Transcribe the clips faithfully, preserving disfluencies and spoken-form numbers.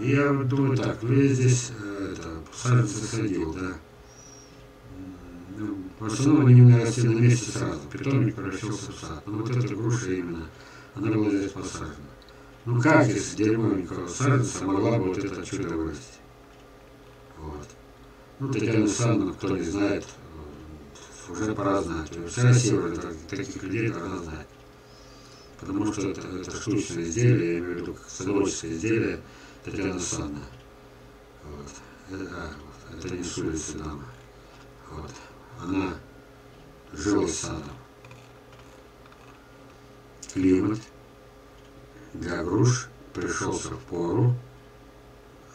И я вот думаю так, ну я здесь это, по Сальце сходил, да. В основном они у меня росли на месте сразу, питомник превратился в сад. Ну вот эта груша именно, она была здесь посажена. Ну как, если дерьмовенького саженца могла бы вот это чудо вырасти? Вот. Ну, Татьяна Александровна, кто не знает, уже пора знать. Вся север таких людей должна знать. Потому что это, это штучное изделие, я имею в виду как садоводческое изделие Татьяна Александровна. Вот. Это, а, вот, это не с улицы дама. Вот. Она жила с садом. Климат для груш пришелся в пору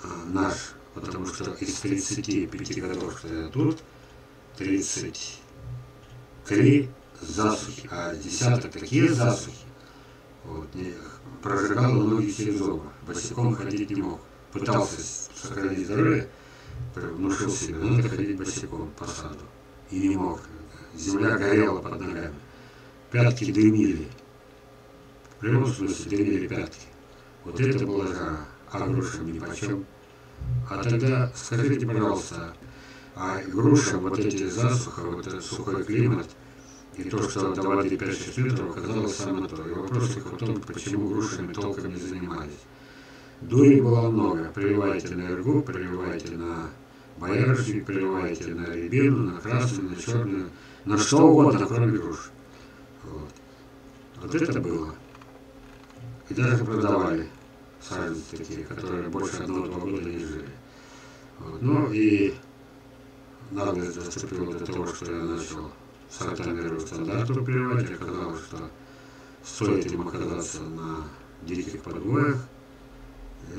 а, наш, потому что из тридцати пяти годов, что я тут, тридцать три засухи, а десяток такие засухи, вот, не, прожигал ноги через оба, босиком ходить не мог. Пытался сохранить здоровье, внушил себе, надо ходить босиком по саду. И не мог. Земля горела под ногами. Пятки дымили. В прямом смысле дымили пятки. Вот это была жара, а грушам нипочем. А тогда, скажите, пожалуйста, а грушам вот эти засуха, вот этот сухой климат, и то, что давали пять-шесть метров, оказалось самое то. И вопрос только в том, почему грушами толком не занимались. Дури было много. Приливайте на эргу, приливайте на боярышник, приливайте на рябину, на красную, на черную, на что угодно, кроме груш. Вот, вот это было. И даже продавали саженцы такие, которые больше одного-два года не жили. Вот. Ну и наглость доступила до того, что я начал сортамирую стандарту прививать, оказалось, что стоит им оказаться на диких подвоях.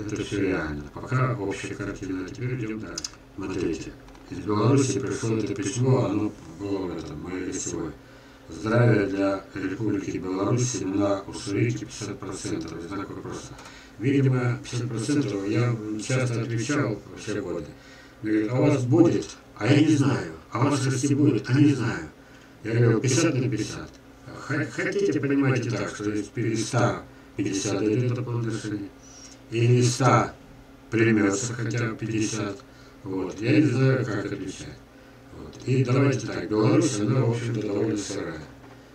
Это все реально. Пока общая картина. Теперь идем дальше. Смотрите. Из Беларуси пришло это письмо, оно было в этом, моей гостевой. Здравия для Республики Беларусь, семена Уссурийки пятьдесят процентов. Знак вопроса. Видимо, пятьдесят процентов я часто отвечал все годы. Мне говорят, а у вас будет? А я не знаю. А у вас расти будет? А не знаю. Я говорю, пятьдесят на пятьдесят. Хотите, понимаете так, что из ста пятьдесят дойдет до полного решения. И не ста примется, хотя бы пятьдесят. Вот. Я не знаю, как отвечать. Вот. И давайте так, Беларусь, она, в общем-то, довольно сырая.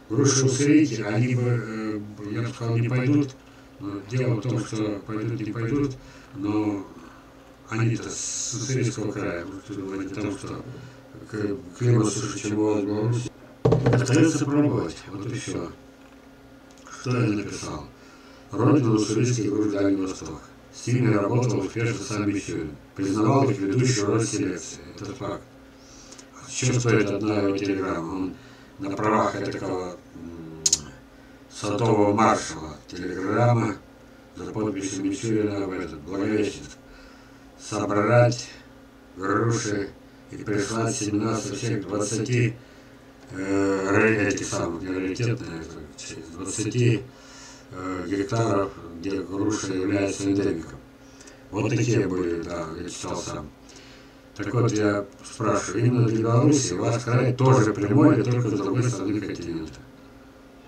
Груши Уссурийки, они бы, я бы сказал, не пойдут. Но дело в том, что пойдут, не пойдут, но они-то с Уссурийского края, потому что климат суше, чем в Беларуси. Остается пробовать. Вот и все. Что я написал? Родина уссурийских груш Дальний Восток. С ними работал успешно сам Мичурин. Признавал их ведущую роль селекции. Это факт. Чем стоит одна его телеграмма? Он на правах этого садового маршала. Телеграмма за подписью Мичурина в этот Благовещенск. Собрать груши и прислать семена со всех двадцати э, этих самых приоритетных, двадцати гектаров, где груша является эндемиком. Вот такие были, да, я читал сам. Так вот, я спрашиваю, именно для Беларуси ваш край тоже прямой, или только с другой стороны континента?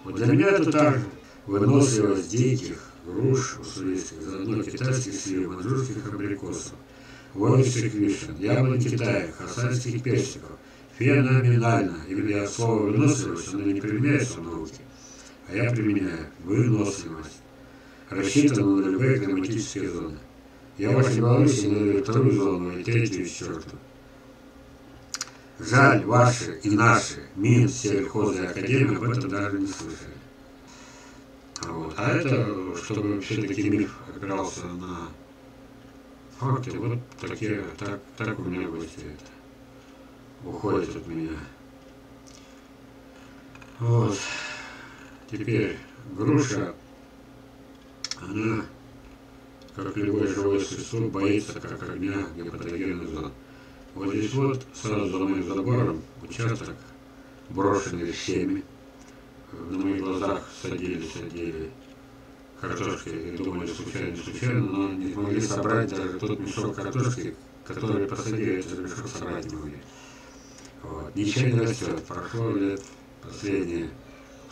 Вот для меня это так же. Выносливость диких груш уссурийских, заодно китайских слив, маньчжурских абрикосов, воинских вишен, яблонь Китая, хасанских персиков. Феноменально. Именно слово «выносливость» оно не применяется в науке. А я применяю выносливость, рассчитанную на любые климатические зоны. Я в вашей Беларуси на вторую зону и третью и четвертую. Жаль, ваши и наши, Мин, сельхозы и академия об этом даже не слышали. Вот. А это, чтобы все-таки миф опирался на факты, вот такие, так, так у меня будет это. Уходит от меня. Вот. Теперь груша, она, как любое живое существо, боится как огня гипотогенных зон. Вот здесь вот, сразу за моим забором, участок, брошенный всеми. На моих глазах садили, садили картошки, и думали, случайно, случайно, но не могли собрать даже тот мешок картошки, который посадили, этот мешок собрать не могли. Вот. Ничего не растет. Прошло лет последние.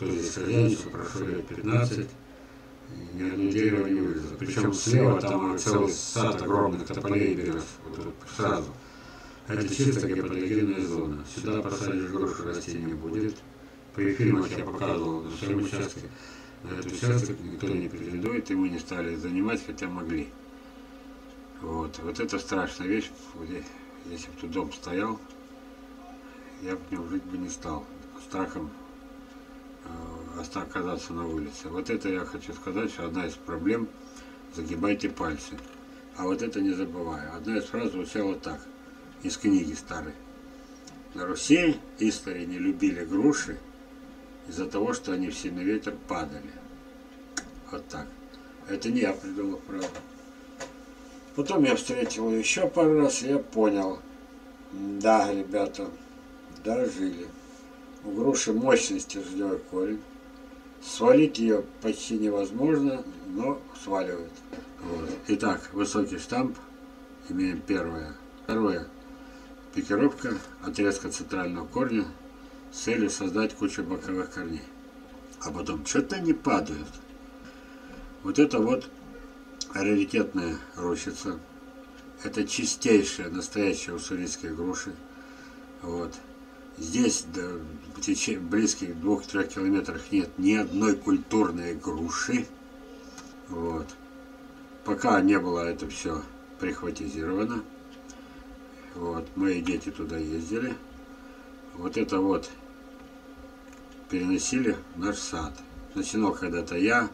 Здесь хозяйство прошло лет пятнадцать, ни одну дерево не вырезал. Причем слева там целый сад огромных тополей и берез. Вот сразу. Это чисто гипотогенная зона. Сюда посадишь грушу, растений не будет. При фильмах я показывал на втором участке. На этот участок никто не претендует, и мы не стали занимать, хотя могли. Вот, вот это страшная вещь. Если бы тут дом стоял, я бы не жить бы не стал. Страхом оказаться на улице. Вот это я хочу сказать, что одна из проблем — загибайте пальцы. А вот это не забываю. Одна из фраз звучала так, из книги старой. На Руси истори не любили груши из-за того, что они в сильный ветер падали. Вот так. Это не я придумал, правда. Потом я встретил ее еще пару раз, и я понял. Да, ребята, дожили. У груши мощности живой корень. Свалить ее почти невозможно, но сваливают. Вот. Итак, высокий штамп. Имеем первое. Второе. Пикировка отрезка центрального корня с целью создать кучу боковых корней. А потом что-то не падают. Вот это вот раритетная рощица. Это чистейшая, настоящая уссурийская груша. Вот. Здесь да, в течение близких двух-трех километрах нет ни одной культурной груши. Вот. Пока не было это все прихватизировано. Вот. Мои дети туда ездили. Вот это вот переносили в наш сад. Начинал когда-то я.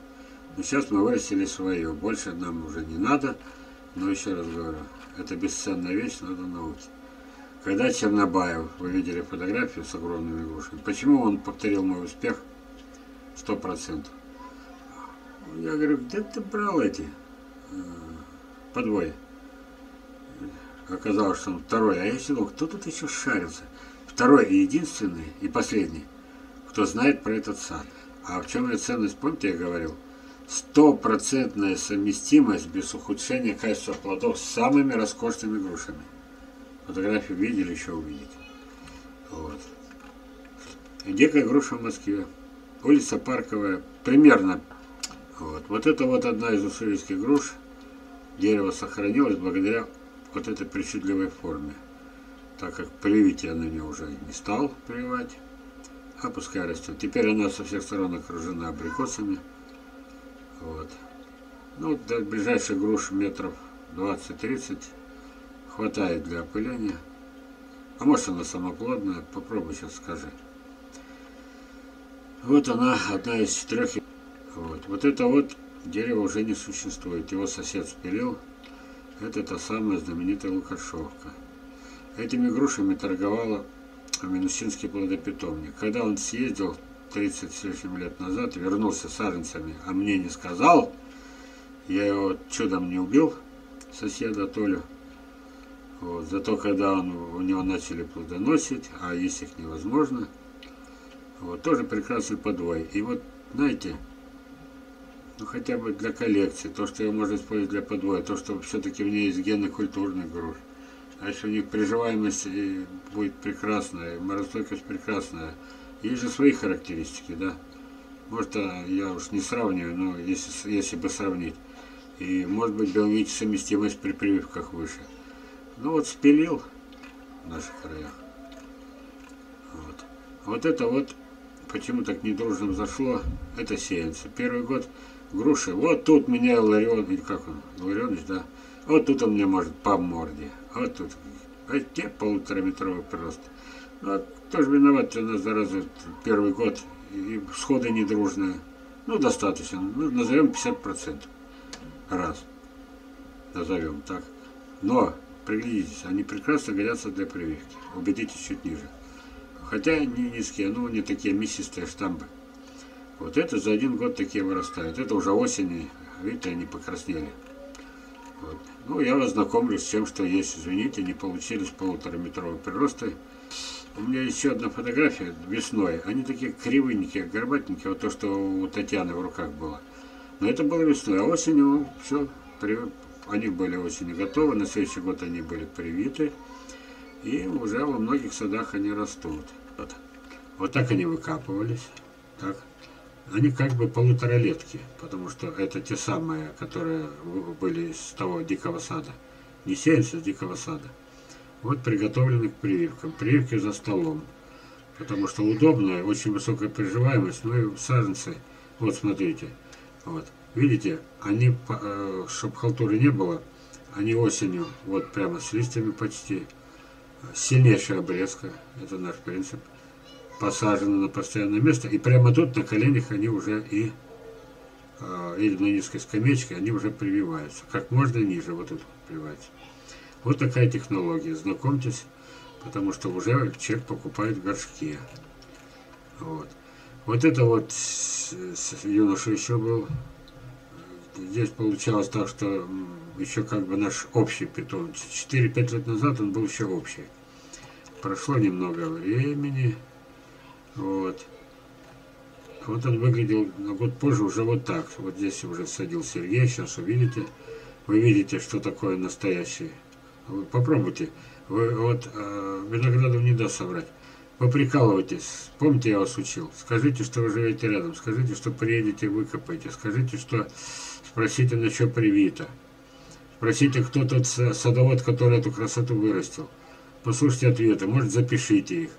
Но сейчас мы вырастили свое. Больше нам уже не надо. Но еще раз говорю, это бесценная вещь, надо науке. Когда Чернобаев, вы видели фотографию с огромными грушами, почему он повторил мой успех сто процентов? Я говорю, где ты брал эти подвои? Оказалось, что он второй. А я сидел, кто тут еще шарился? Второй и единственный, и последний, кто знает про этот сад. А в чем ее ценность, помните, я говорил? Стопроцентная совместимость без ухудшения качества плодов с самыми роскошными грушами. Фотографию видели, еще увидите. Вот. Дикая груша в Москве. Улица Парковая. Примерно. Вот, вот это вот одна из уссурийских груш. Дерево сохранилось благодаря вот этой причудливой форме. Так как привить я на нее уже не стал прививать. А пускай растет. Теперь она со всех сторон окружена абрикосами. Вот. Ну, до ближайших груш метров двадцать-тридцать. Хватает для опыления. А может, она самоплодная? Попробуй сейчас скажи. Вот она, одна из четырех. Вот. Вот это вот дерево уже не существует. Его сосед спилил. Это та самая знаменитая Лукашовка. Этими грушами торговала Минусинский плодопитомник. Когда он съездил тридцать с лишним лет назад, вернулся с агнцами, а мне не сказал, я его чудом не убил, соседа Толю. Вот. Зато когда он, у него начали плодоносить, а есть их невозможно, вот, тоже прекрасный подвой. И вот, знаете, ну хотя бы для коллекции, то, что его можно использовать для подвоя, то, что все-таки в ней есть генно-культурный груш. А если у них приживаемость будет прекрасная, морозостойкость прекрасная, есть же свои характеристики, да? Может, я уж не сравниваю, но если, если бы сравнить. И может быть биологическая совместимость при прививках выше. Ну вот спилил в наших краях. Вот. Вот это вот, почему так недружно зашло, это сеянцы. Первый год груши. Вот тут меня Ларионыч, как он, Ларионыч, да. Вот тут он мне может по морде. Вот тут. А те полутораметровый прирост. Ну, а кто же виноват, у нас зараза первый год. И сходы недружные. Ну, достаточно. Ну, назовем пятьдесят процентов. Раз. Назовем так. Но... Приглядитесь, они прекрасно годятся для прививки. Убедитесь чуть ниже. Хотя не низкие, но не такие мясистые штамбы. Вот это за один год такие вырастают. Это уже осенью, видите, они покраснели. Вот. Ну, я вас знакомлю с тем, что есть. Извините, не получились полутораметровые приросты. У меня еще одна фотография весной. Они такие кривынькие, горбатенькие. Вот то, что у Татьяны в руках было. Но это было весной. А осенью все привык. Они были осенью готовы, на следующий год они были привиты, и уже во многих садах они растут. Вот, вот так они выкапывались, так. они как бы полуторалетки, потому что это те самые, которые были с того дикого сада. Не сеянцы с дикого сада. Вот приготовлены к прививкам. Прививки за столом. Потому что удобно, очень высокая приживаемость. Ну и саженцы, вот смотрите, вот, видите, они, чтобы халтуры не было, они осенью, вот прямо с листьями почти, сильнейшая обрезка, это наш принцип, посажены на постоянное место, и прямо тут на коленях они уже и, или на низкой скамеечке, они уже прививаются, как можно ниже, вот тут прививаются. Вот такая технология, знакомьтесь, потому что уже человек покупает горшки. Вот, вот это вот юноша еще был. Здесь получалось так, что еще как бы наш общий питомец. четыре-пять лет назад он был еще общий. Прошло немного времени. Вот. Вот он выглядел на год позже уже вот так. Вот здесь уже садил Сергей. Сейчас увидите. Вы видите, что такое настоящий. Вы попробуйте. Вы вот э, Виноградов не даст соврать. Вы прикалываетесь. Помните, я вас учил. Скажите, что вы живете рядом. Скажите, что приедете, выкопаете. Скажите, что... Спросите, на что привито. Спросите, кто тот садовод, который эту красоту вырастил. Послушайте ответы, может, запишите их.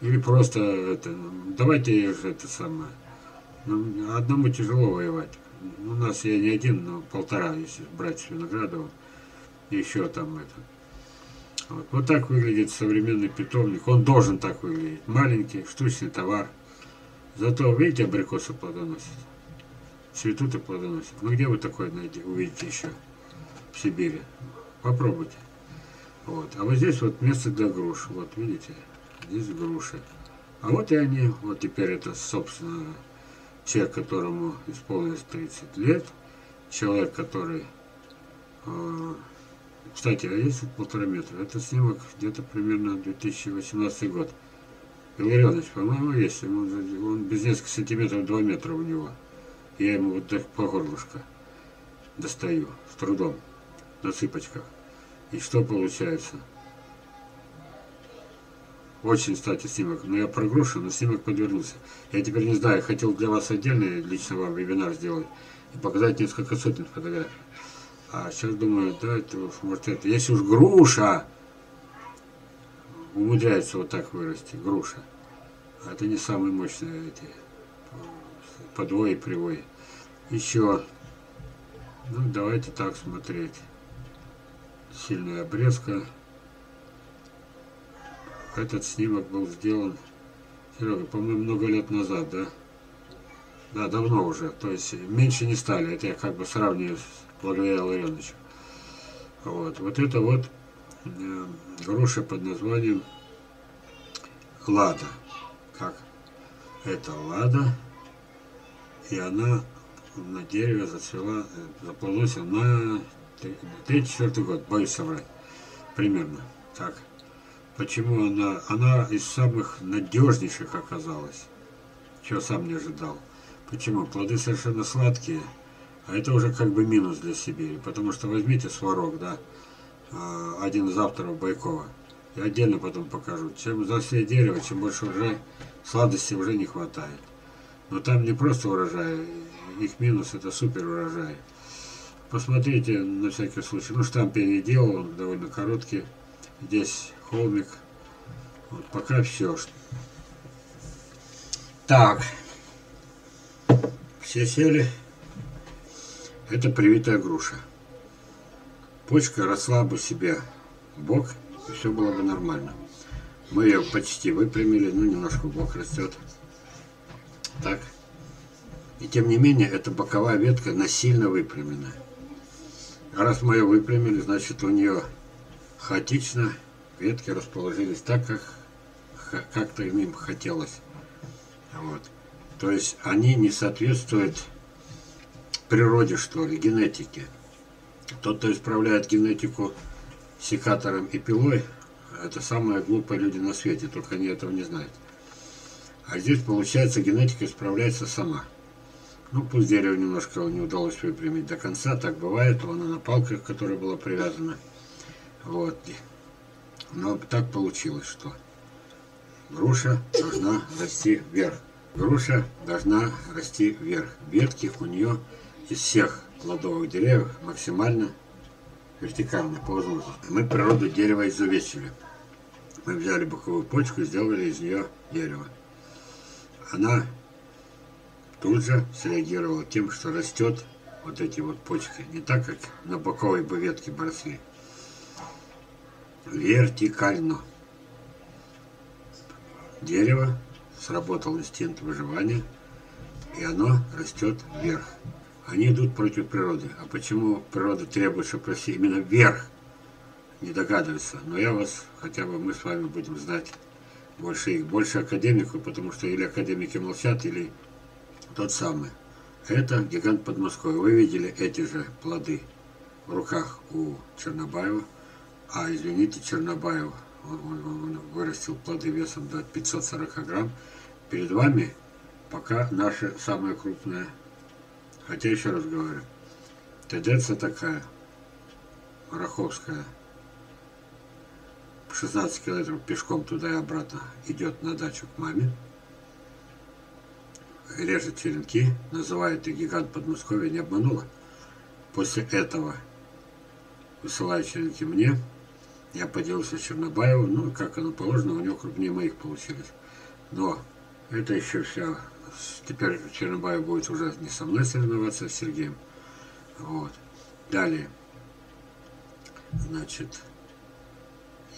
Или просто, это, давайте это самое. Ну, одному тяжело воевать. У нас я не один, но полтора, если брать Виноградова. Еще там это. Вот. Вот так выглядит современный питомник. Он должен так выглядеть. Маленький, штучный товар. Зато, видите, абрикосы плодоносят. Цветут и плодоносят. Ну, где вы такое найдете? Увидите еще. В Сибири. Попробуйте. Вот. А вот здесь вот место для груш. Вот видите, здесь груши. А вот и они. Вот теперь это, собственно, человек, которому исполнилось тридцать лет. Человек, который... Э, кстати, а есть вот полтора метра. Это снимок где-то примерно две тысячи восемнадцатый год. Ларионыч, по-моему, есть. Он, он без нескольких сантиметров, два метра у него. Я ему вот так по горлышко достаю. С трудом. На цыпочках. И что получается? Очень, кстати, снимок. Но я про грушу, но снимок подвернулся. Я теперь не знаю, хотел для вас отдельный, лично вам вебинар сделать. И показать несколько сотен фотографий. А сейчас думаю, да, это уж может это. Если уж груша умудряется вот так вырасти, груша. Это не самые мощные эти подвои, привои. Еще. Ну, давайте так смотреть. Сильная обрезка. Этот снимок был сделан, Серега, по-моему, много лет назад, да? Да, давно уже. То есть меньше не стали. Это я как бы сравниваю с благодаря Ларионычу. Вот. Вот это вот э, груша под названием Лада. Как? Это Лада. И она на дереве зацвела, заплодоносила на третий-четвертый год, боюсь соврать, примерно так. Почему она, она из самых надежнейших оказалась, чего сам не ожидал. Почему? Плоды совершенно сладкие, а это уже как бы минус для Сибири, потому что возьмите Сварог, да, один из авторов Бойкова, я отдельно потом покажу, чем взрослее дерево, чем больше урожай, сладости уже не хватает. Но там не просто урожай, их минус это супер урожай. Посмотрите на всякий случай. Ну, штамп я не делал, он довольно короткий. Здесь холмик. Вот, пока все. Так. Все сели. Это привитая груша. Почка росла бы себе в бок, и все было бы нормально. Мы ее почти выпрямили, но немножко в бок растет. Так. И тем не менее, эта боковая ветка насильно выпрямлена. А раз мы ее выпрямили, значит, у нее хаотично ветки расположились так, как как-то им хотелось. Вот. То есть они не соответствуют природе, что ли, генетике. Тот, кто исправляет генетику секатором и пилой, это самые глупые люди на свете, только они этого не знают. А здесь, получается, генетика исправляется сама. Ну, пусть дерево немножко не удалось выпрямить до конца, так бывает, вон она на палках, которая была привязана. Вот. Но так получилось, что груша должна расти вверх. Груша должна расти вверх. Ветки у нее из всех плодовых деревьев максимально вертикально, по возможности. Мы природу дерева изувечили. Мы взяли боковую почку и сделали из нее дерево. Она тут же среагировала тем, что растет вот эти вот почки. Не так, как на боковой бы ветке бы росли. Вертикально. Дерево, сработал инстинкт выживания, и оно растет вверх. Они идут против природы. А почему природа требует, чтобы росли именно вверх? Не догадываются. Но я вас, хотя бы мы с вами будем знать больше их, больше академику, потому что или академики молчат, или тот самый. Это гигант под Москвой. Вы видели эти же плоды в руках у Чернобаева. А, извините, Чернобаев, он, он, он вырастил плоды весом до пятисот сорока грамм. Перед вами пока наше самое крупное. Хотя, еще раз говорю, тенденция такая. Мараховская шестнадцать километров пешком туда и обратно идет на дачу к маме. Режет черенки, называет их гигант Подмосковья, не обманула. После этого высылает черенки мне. Я поделился с Чернобаевым, ну, как оно положено, у него крупнее моих получились. Но это еще все. Теперь Чернобаев будет уже не со мной соревноваться, а с Сергеем. Вот. Далее. Значит,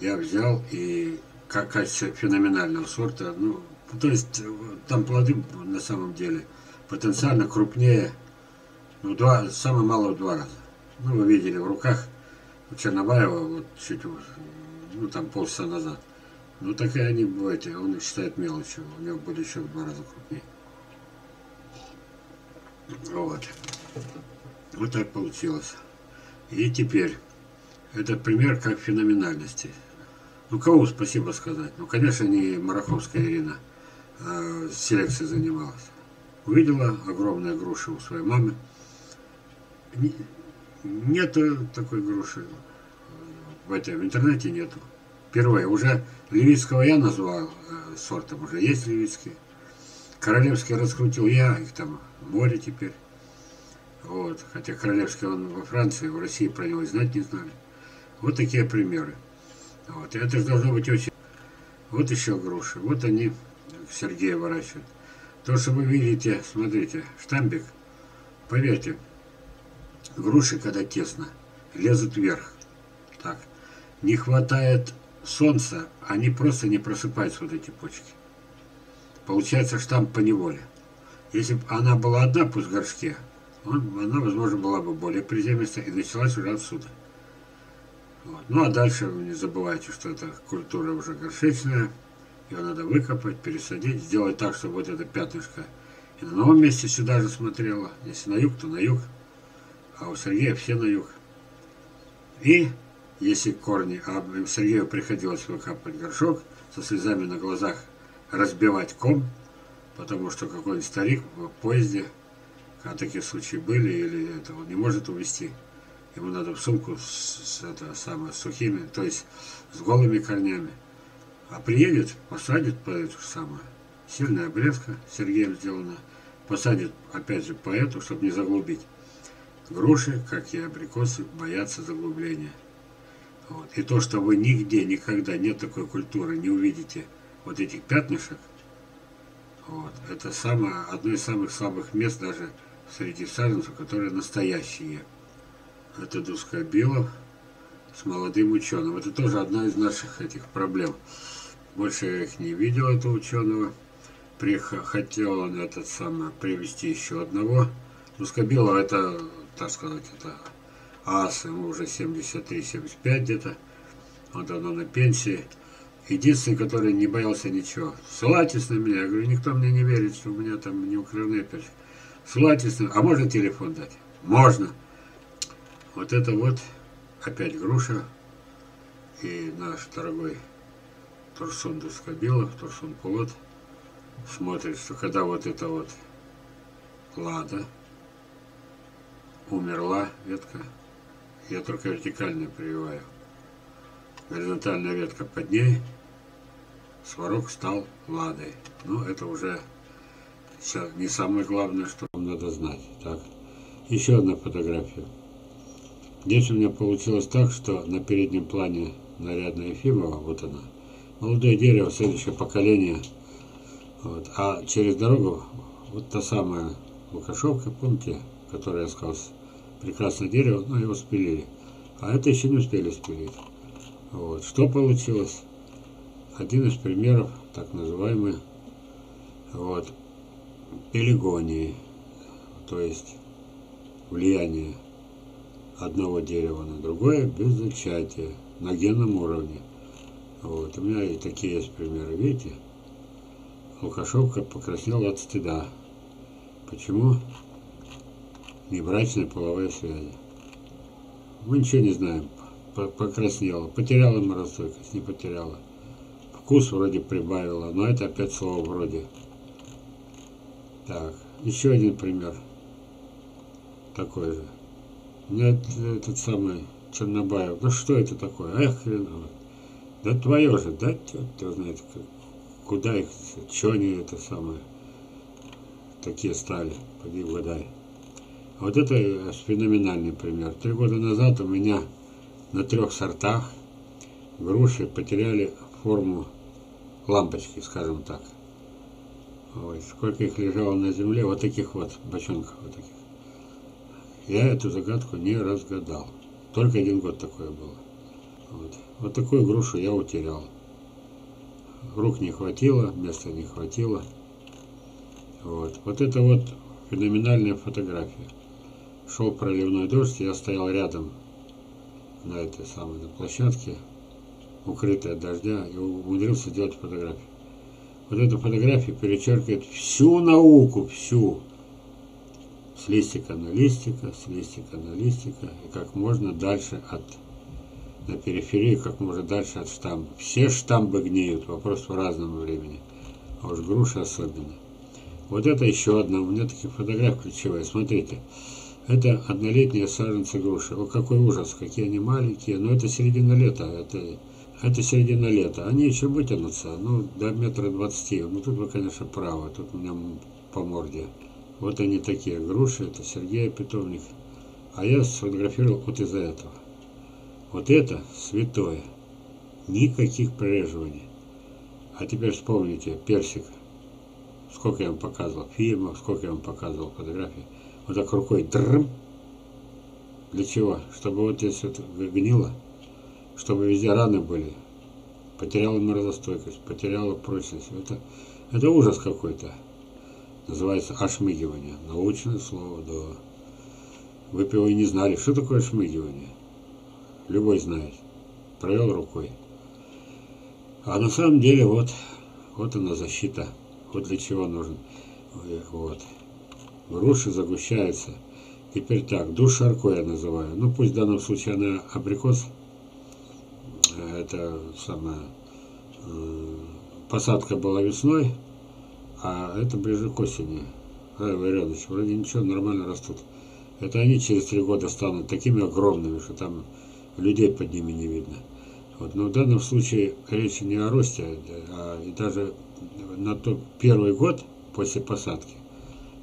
я взял и как качество феноменального сорта, ну, то есть там плоды на самом деле потенциально крупнее, ну, два, самое малое в два раза. Ну, вы видели в руках Чернобаева вот чуть, ну, там полчаса назад. Ну, так и они бывают, он их считает мелочью, у него были еще в два раза крупнее. Вот. Вот так получилось. И теперь, это пример как феноменальности. Ну, кого спасибо сказать? Ну, конечно, не Мараховская Ирина а селекцией занималась. Увидела огромные груши у своей мамы. Нету такой груши. В этом интернете нету. Впервые. Уже Левицкого я назвал э, сортом. Уже есть Левицкий. Королевский раскрутил я. Их там море теперь. Вот. Хотя Королевский он во Франции, в России про него знать не знали. Вот такие примеры. Вот. И это же должно быть очень... Вот еще груши. Вот они Сергея выращивают. То, что вы видите, смотрите, штамбик. Поверьте, груши, когда тесно, лезут вверх. Так. Не хватает... солнца, они просто не просыпаются, вот эти почки. Получается штамп поневоле. Если бы она была одна, пусть в горшке, он, она, возможно, была бы более приземистая и началась уже отсюда. Вот. Ну, а дальше вы не забывайте, что эта культура уже горшечная, ее надо выкопать, пересадить, сделать так, чтобы вот это пятнышко и на новом месте сюда же смотрело. Если на юг, то на юг, а у Сергея все на юг. И... если корни, а Сергею приходилось выкапывать горшок, со слезами на глазах разбивать ком, потому что какой-нибудь старик в поезде, а такие случаи были, или это он не может увезти, ему надо в сумку с, с, это, самое, с сухими, то есть с голыми корнями. А приедет, посадит по эту же самую, сильная обрезка Сергеем сделана, посадит опять же по эту, чтобы не заглубить. Груши, как и абрикосы, боятся заглубления. Вот. И то, что вы нигде, никогда, нет такой культуры, не увидите вот этих пятнышек, вот, это самое, одно из самых слабых мест даже среди саженцев, которые настоящие. Это Дускобилов с молодым ученым. Это тоже одна из наших этих проблем. Больше я их не видел, этого ученого. Хотел он этот самый, привести еще одного. Дускобилов это, так сказать, это... ас, ему уже семьдесят три — семьдесят пять где-то, он давно на пенсии. Единственный, который не боялся ничего. Ссылайтесь на меня, я говорю, никто мне не верит, что у меня там не украденные перчатки. Ссылайтесь на меня, а можно телефон дать? Можно. Вот это вот, опять груша, и наш дорогой Турсун Доскобилов, Турсун Полот, смотрит, что когда вот это вот Лада, умерла ветка, я только вертикально прививаю. Горизонтальная ветка под ней, Сварог стал Ладой. Ну, это уже не самое главное, что вам надо знать. Так. Еще одна фотография. Здесь у меня получилось так, что на переднем плане нарядная Фимова, вот она. Молодое дерево, следующее поколение. Вот. А через дорогу вот та самая Лукашовка, помните, которая я сказал, прекрасное дерево, но его спилили. А это еще не успели спилить. Вот. Что получилось? Один из примеров, так называемый, вот, пелигонии, то есть влияние одного дерева на другое без зачатия, на генном уровне. Вот. У меня и такие есть примеры, видите? Лукашовка покраснела от стыда. Почему? Небрачная половая связь. Мы ничего не знаем. Покраснела. Потеряла морозостойкость, не потеряла. Вкус вроде прибавила, но это опять слово вроде. Так, еще один пример. Такой же. У меня этот самый Чернобаев. Да что это такое? Эх, хреново. Да твое же, да? Кто знает, куда их, что они это самое, такие стали, поди угадай. А вот это феноменальный пример. Три года назад у меня на трех сортах груши потеряли форму лампочки, скажем так. Ой, сколько их лежало на земле, вот таких вот бочонков, вот таких. Я эту загадку не разгадал. Только один год такое было. Вот, вот такую грушу я утерял. Рук не хватило, места не хватило. Вот, вот это вот феноменальная фотография. Шел проливной дождь, я стоял рядом на этой самой на площадке, укрытой от дождя, и умудрился делать фотографию. Вот эта фотография перечеркивает всю науку, всю. С листика на листика, с листика на листика, и как можно дальше от... на периферии, как можно дальше от штамба. Все штамбы гниют, вопрос в разном времени. А уж груши особенно. Вот это еще одна, у меня такие фотографии ключевые, смотрите. Это однолетние саженцы груши. О, какой ужас, какие они маленькие. Но это середина лета, это, это середина лета. Они еще вытянутся, ну, до метра двадцати. Ну, тут вы, конечно, правы, тут у меня по морде. Вот они такие груши, это Сергей питомник. А я сфотографировал вот из-за этого. Вот это святое. Никаких прореживаний. А теперь вспомните, персик. Сколько я вам показывал фильмов, сколько я вам показывал фотографий. Вот так рукой дрм. Для чего? Чтобы вот здесь вот гнило, чтобы везде раны были. Потеряла морозостойкость, потеряла прочность. Это, это ужас какой-то. Называется ошмыгивание. Научное слово, да. Вы бы его и не знали, что такое ошмыгивание. Любой знает. Провел рукой. А на самом деле вот, вот она защита. Вот для чего нужен. Вот. Груши загущаются. Теперь так, душарку я называю. Ну пусть в данном случае она абрикос. Это самая посадка была весной, а это ближе к осени. Ай, Ларионыч, вроде ничего, нормально растут. Это они через три года станут такими огромными, что там людей под ними не видно. Вот. Но в данном случае речь не о росте, а и даже на тот первый год после посадки.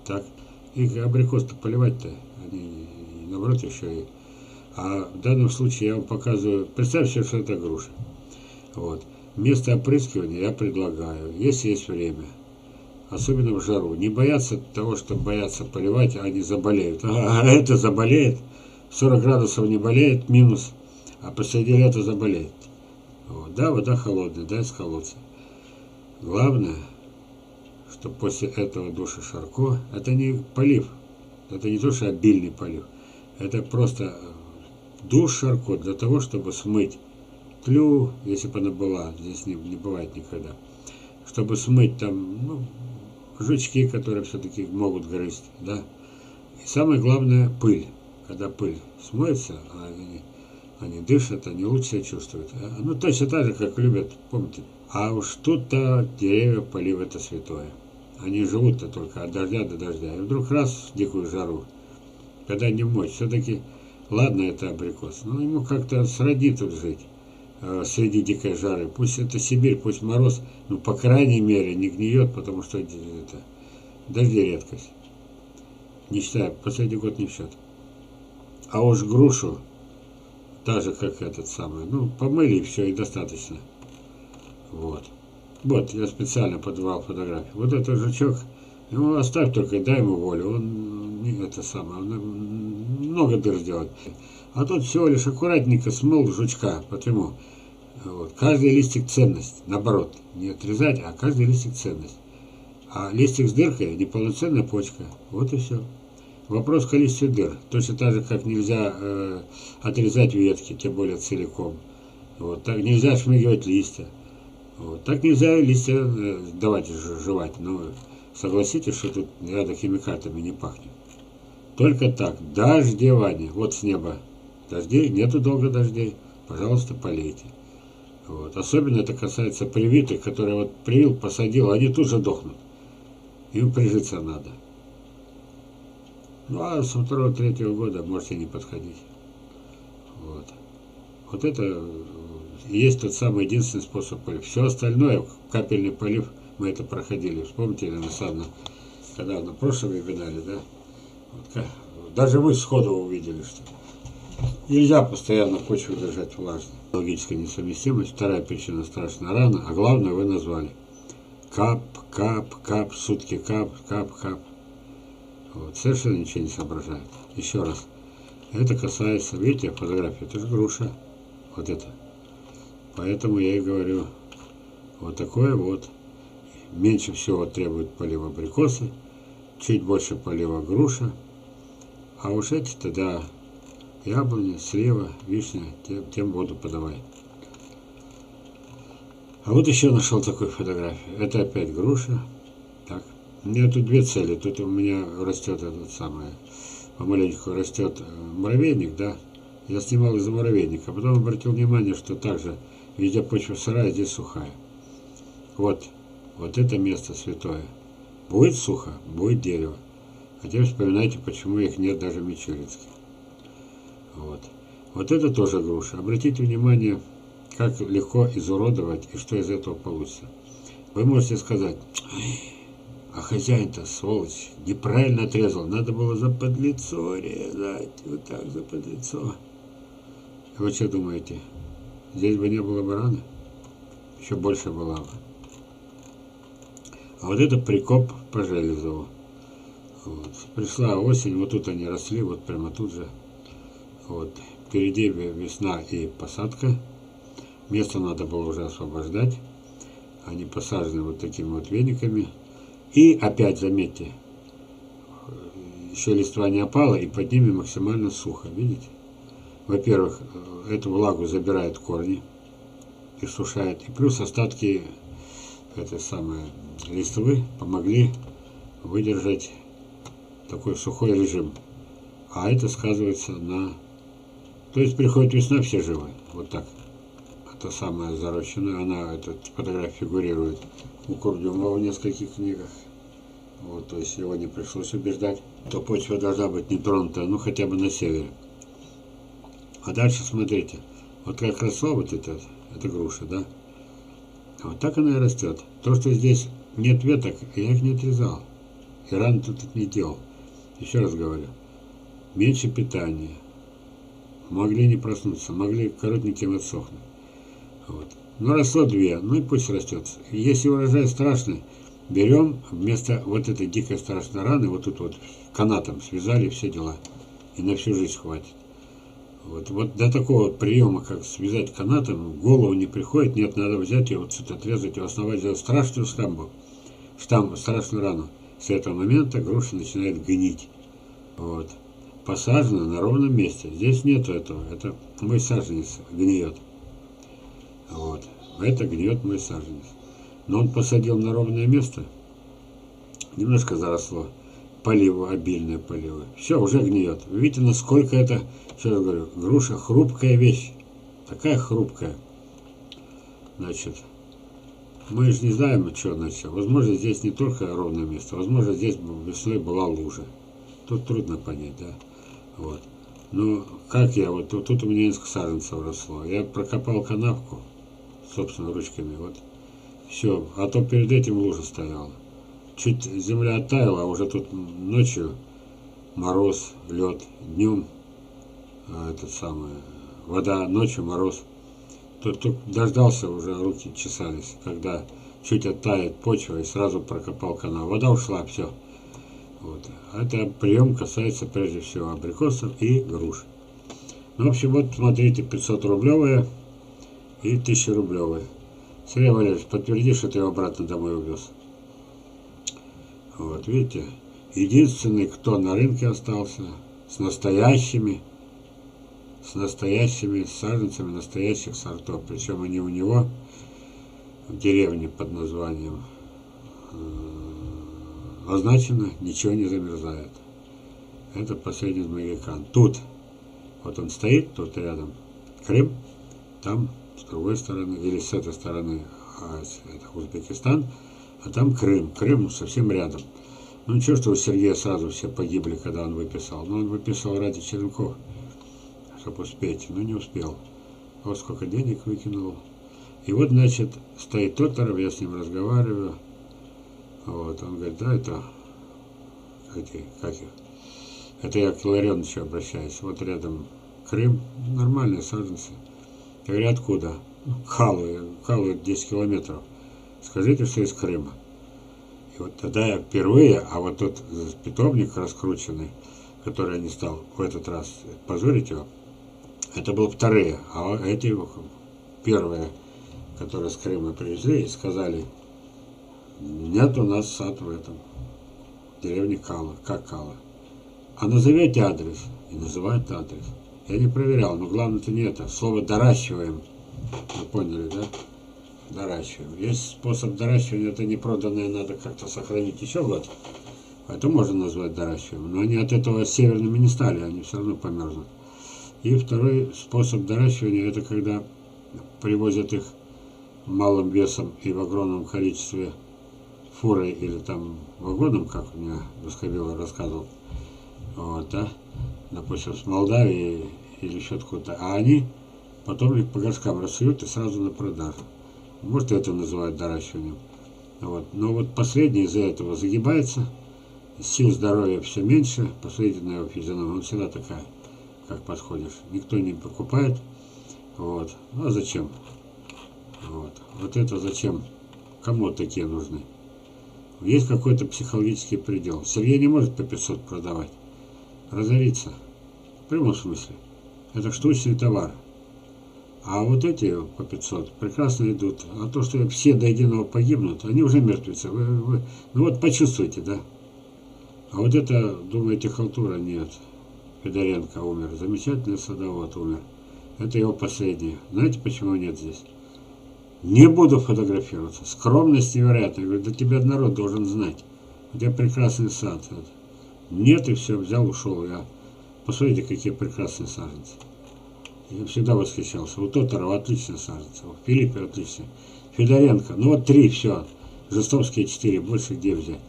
Так, их абрикос-то поливать-то, они наоборот еще и... А в данном случае я вам показываю, представьте, что это груша. Вот. Место опрыскивания я предлагаю, если есть время. Особенно в жару. Не бояться того, что боятся поливать, они заболеют. А это заболеет. сорок градусов не болеет, минус, а посреди лета заболеет. Вот. Да, вода холодная, да, из колодца. Главное, что после этого душа Шарко, это не полив, это не то, что обильный полив, это просто душ Шарко для того, чтобы смыть тлю, если бы она была, здесь не, не бывает никогда, чтобы смыть там, ну, жучки, которые все-таки могут грызть, да. И самое главное, пыль. Когда пыль смоется, они, они дышат, они лучше себя чувствуют. Ну, точно так же, как любят, помните. А уж тут-то деревья, полив — это святое. Они живут-то только от дождя до дождя. И вдруг раз в дикую жару, когда не мочь, все-таки, ладно, это абрикос, но ему как-то сроди тут жить э, среди дикой жары. Пусть это Сибирь, пусть мороз, ну, по крайней мере, не гниет, потому что это дожди редкость. Не считаю, последний год не в счет. А уж грушу, так же, как этот самый, ну, помыли и все, и достаточно. Вот. Вот, я специально подавал фотографию. Вот этот жучок, ну, оставь только, дай ему волю. Он не это самое, он много дыр сделает. А тут всего лишь аккуратненько смыл жучка. Почему? Вот. Каждый листик ценность. Наоборот, не отрезать, а каждый листик ценность. А листик с дыркой неполноценная почка. Вот и все. Вопрос количества дыр. Точно так же, как нельзя э, отрезать ветки, тем более целиком. Вот. Так нельзя шмыгивать листья. Вот. Так нельзя листья э, давать жевать. Но согласитесь, что тут рядом химикатами не пахнет. Только так. Дождевание. Вот с неба. Дождей. Нету долго дождей. Пожалуйста, полейте. Вот. Особенно это касается привитых, которые вот привил, посадил, они тут же дохнут. Им прижиться надо. Ну а со второго, третьего года можете не подходить. Вот. Вот это есть тот самый единственный способ полива. Все остальное, капельный полив, мы это проходили. Вспомните, Елена Александровна, когда на прошлом вебинаре, да? Вот как, даже мы сходу увидели, что нельзя постоянно почву держать влажной. Логическая несовместимость, вторая причина страшно рано, а главное вы назвали. Кап, кап, кап, сутки кап, кап, кап. Вот, совершенно ничего не соображает. Еще раз. Это касается, видите, фотографии, это же груша. Вот это. Поэтому я и говорю, вот такое вот. Меньше всего требует полива абрикосы, чуть больше полива груша. А уж эти-то, да, яблони, слива, вишня, тем, тем воду подавай. А вот еще нашел такую фотографию. Это опять груша. Так. У меня тут две цели. Тут у меня растет этот самый, помаленьку растет муравейник, да. Я снимал из-за муравейника. Потом обратил внимание, что также везде почва сырая, здесь сухая. Вот. Вот это место святое. Будет сухо, будет дерево. А теперь вспоминайте, почему их нет даже в Мичуринске. Вот. Вот это тоже груша. Обратите внимание, как легко изуродовать и что из этого получится. Вы можете сказать, а хозяин-то, сволочь, неправильно отрезал. Надо было заподлицо резать. Вот так заподлицо. А вы что думаете? Здесь бы не было барана? Еще больше было бы. А вот это прикоп по железу. Вот. Пришла осень, вот тут они росли, вот прямо тут же. Вот, впереди весна и посадка. Место надо было уже освобождать. Они посажены вот такими вот вениками. И опять, заметьте, еще листва не опала, и под ними максимально сухо. Видите? Во-первых, эту влагу забирают корни, иссушают. И плюс остатки этой самой листвы помогли выдержать такой сухой режим. А это сказывается на... То есть приходит весна, все живы. Вот так. Это самая зарощенная. Она, эта фотография фигурирует у Курдюмова в нескольких книгах. Вот, то есть его не пришлось убеждать. То почва должна быть не тронута, ну хотя бы на севере. А дальше смотрите. Вот как росла вот эта, эта груша, да? Вот так она и растет. То, что здесь нет веток, я их не отрезал. И рано тут это не делал. Еще раз говорю. Меньше питания. Могли не проснуться, могли коротеньким отсохнуть. Вот. Ну, росло две, ну и пусть растет. Если урожай страшный, берем вместо вот этой дикой страшной раны, вот тут вот канатом связали все дела. И на всю жизнь хватит. Вот, вот до такого приема, как связать канатом, в голову не приходит. Нет, надо взять и вот что-то отрезать, и основать, сделать страшную штамбу, штамбу, страшную рану. С этого момента груша начинает гнить. Вот. Посажено на ровном месте. Здесь нету этого. Это мой саженец гниет. Вот. Это гниет мой саженец. Но он посадил на ровное место. Немножко заросло. Поливы, обильные поливы. Все, уже гниет. Вы видите, насколько это, что я говорю, груша хрупкая вещь. Такая хрупкая. Значит, мы же не знаем, что начало. Возможно, здесь не только ровное место. Возможно, здесь весной была лужа. Тут трудно понять, да? Вот. Ну, как я, вот тут, тут у меня несколько саженцев росло. Я прокопал канавку, собственно, ручками, вот. Все. А то перед этим лужа стояла. Чуть земля оттаяла, а уже тут ночью мороз, лед, днем этот самый, вода, ночью мороз. Тут, тут дождался, уже руки чесались, когда чуть оттает почва и сразу прокопал канал. Вода ушла, все. Вот. Это прием касается прежде всего абрикосов и груш. Ну, в общем, вот смотрите, пятисотрублевые и тысячерублевые. Сергей Валерьевич, подтверди, что ты его обратно домой увез. Вот, видите, единственный, кто на рынке остался с настоящими, с настоящими саженцами настоящих сортов. Причем они у него в деревне под названием означено «Ничего не замерзает». Это последний из магикан. Тут, вот он стоит, тут рядом Крым, там с другой стороны, или с этой стороны это Узбекистан, а там Крым. Крым совсем рядом. Ну ничего, что у Сергея сразу все погибли, когда он выписал. Но он выписал ради черенков, чтобы успеть, но не успел. Вот сколько денег выкинул. И вот, значит, стоит Тоторов, я с ним разговариваю. Вот, он говорит, да, это, эти, как их, это я к Ларионычу обращаюсь, вот рядом Крым, нормальные саженцы. Я говорю, откуда? Калы, Калы десять километров. Скажите, что из Крыма. И вот тогда я впервые, а вот тот питомник раскрученный, который я не стал в этот раз позорить его, это был вторые, а эти первые, которые с Крыма привезли и сказали, нет у нас сад в этом, в деревне Кала. Как Кала? А назовете адрес. И называют адрес. Я не проверял, но главное-то не это. Слово «доращиваем». Вы поняли, да? Доращиваем. Есть способ доращивания, это не проданное, надо как-то сохранить еще год. Это можно назвать доращиваем. Но они от этого северными не стали, они все равно померзнут. И второй способ доращивания, это когда привозят их малым весом и в огромном количестве фурой или там вагоном, как у меня Дускобилов рассказывал, вот, да, допустим, с Молдавии или еще откуда-то, а они потом их по горшкам рассуют и сразу на продажу. Может, это называют доращиванием. Вот. Но вот последний из-за этого загибается, сил здоровья все меньше, посмотрите на его физиономию, он всегда такая, как подходишь, никто не покупает, вот, ну а зачем? Вот. Вот это зачем? Кому такие нужны? Есть какой-то психологический предел. Сергей не может по пятьсот продавать. Разорится. В прямом смысле. Это штучный товар. А вот эти по пятьсот прекрасно идут. А то, что все до единого погибнут, они уже мертвецы. Вы, вы... Ну вот почувствуйте, да? А вот это, думаете, халтура? Нет. Федоренко умер. Замечательный садовод умер. Это его последний. Знаете, почему нет здесь? Не буду фотографироваться. Скромность невероятная. Я говорю, да тебя народ должен знать. У тебя прекрасный сад. Нет, и все, взял, ушел. Я... Посмотрите, какие прекрасные саженцы. Я всегда восхищался. У Тоторова отличные саженцы. У Филиппа отличные. Федоренко. Ну вот три, все. Жестовские четыре. Больше где взять?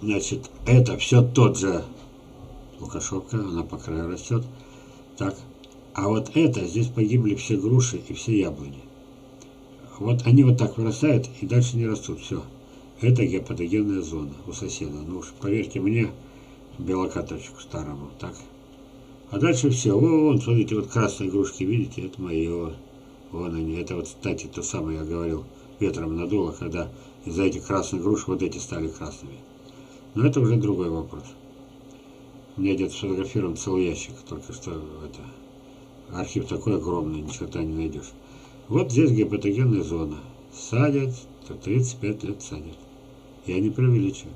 Значит, это все тот же. Лукашовка, она по краю растет. Так. А вот это, здесь погибли все груши и все яблони. Вот они вот так вырастают и дальше не растут. Все. Это гепатогенная зона у соседа. Ну уж поверьте мне, белокаточку старому. Так. А дальше все. Вон, смотрите, вот красные грушки, видите, это мое. Вон они. Это вот, кстати, то самое я говорил, ветром надуло, когда из-за этих красных груш вот эти стали красными. Но это уже другой вопрос. У меня где-то сфотографирован целый ящик, только что это. Архив такой огромный, ни черта не найдешь. Вот здесь гепатогенная зона. Садят, то тридцать пять лет садят. Я не преувеличиваю.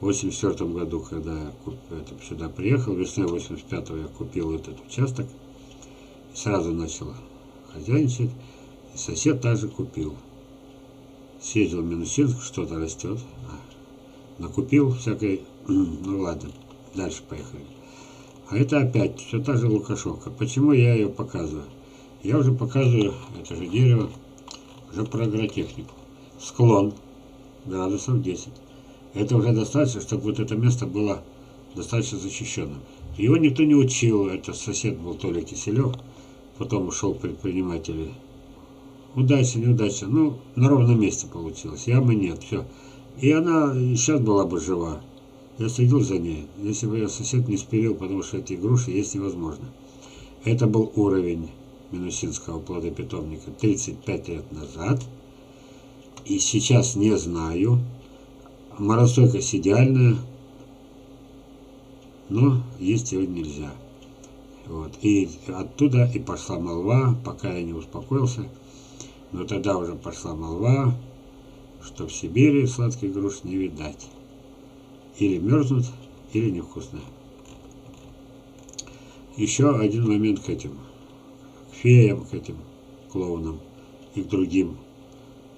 В восемьдесят четвёртом году, когда я это, сюда приехал, весной восемьдесят пятого я купил этот участок. И сразу начал хозяйничать. И сосед также купил. Съездил в Минусинск, что-то растет. Накупил всякой... Ну ладно, дальше поехали. А это опять все та же Лукашовка. Почему я ее показываю? Я уже показываю, это же дерево, уже про агротехнику. Склон градусов десять. Это уже достаточно, чтобы вот это место было достаточно защищенным. Его никто не учил. Это сосед был Толя Киселев. Потом ушел предприниматель. Удача, неудача. Ну, на ровном месте получилось. Ямы нет, все. И она и сейчас была бы жива. Я следил за ней, если бы ее сосед не спилил, потому что эти груши есть невозможно. Это был уровень минусинского плодопитомника тридцать пять лет назад. И сейчас не знаю. Мараховская идеальная, но есть его нельзя. Вот. И оттуда и пошла молва, пока я не успокоился. Но тогда уже пошла молва, что в Сибири сладких груш не видать. Или мерзнут, или невкусные. Еще один момент к этим. К феям, к этим клоунам и к другим.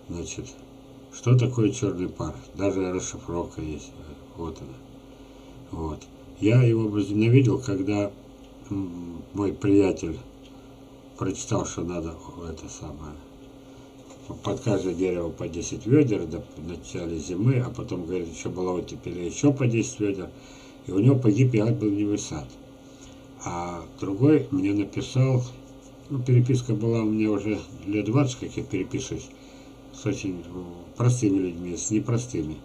Значит, что такое черный пар? Даже расшифровка есть. Вот она. Вот. Я его возненавидел, когда мой приятель прочитал, что надо это самое. Под каждое дерево по десять ведер до начала зимы, а потом, говорит, еще была оттепель, еще по десять ведер, и у него погиб яблоневый сад. А другой мне написал, ну, переписка была у меня уже лет двадцать, как я переписываюсь, с очень простыми людьми, с непростыми.